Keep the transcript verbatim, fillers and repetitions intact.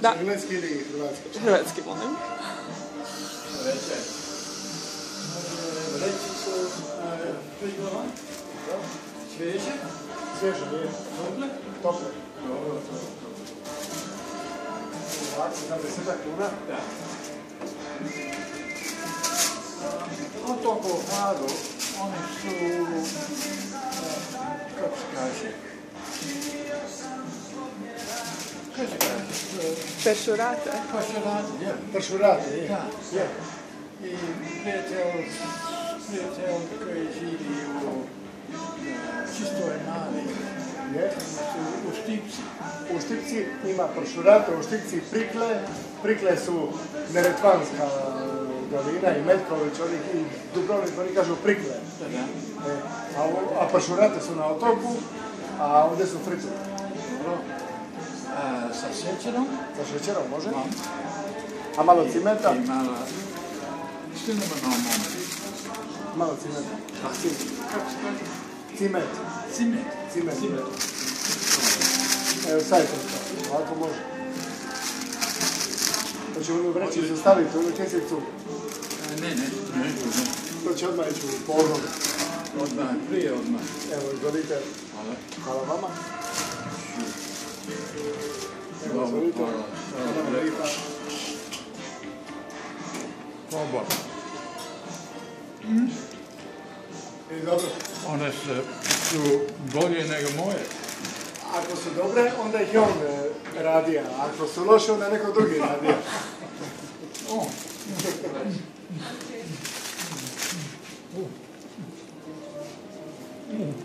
Da. Engleski ili hrvatski? Hrvatski, molim. Reče. Reči su priglava. Sveže. Sveže, lijepo. Tople? Tople. Dobro, tople. Ovako, za desetak kuna? Da. No to po hladu, oni su, kako se kaže, kako se kaže? Pešurate. Pešurate, je. Pešurate, je. Je. I prijatelj koji živi u čistoj mali, u Štipci. U Štipci ima pršurate, u Štipci prikle. Prikle su Neretvanska dolina i Metković, i Dubrovnik, oni kažu prikle. A pršurate su na otoku, a ovdje su frite. Sa šećerom? Sa šećerom, može? A malo cimeta? Malo cimeta. Kako se kaže? Cimet. Cimet. Cimet. Evo, sajte to. Ovako može. To će ono vreći i zastaviti ono kesicu. Ne, ne. To će odmah ići u požog. Odmah, prije odmah. Evo, izvodite. Hvala. Hvala vama. Evo, izvodite. Hvala. One su bolje nego moje. Ako su dobre, onda ih je on radio. Ako su loše, onda neko drugi radio. O!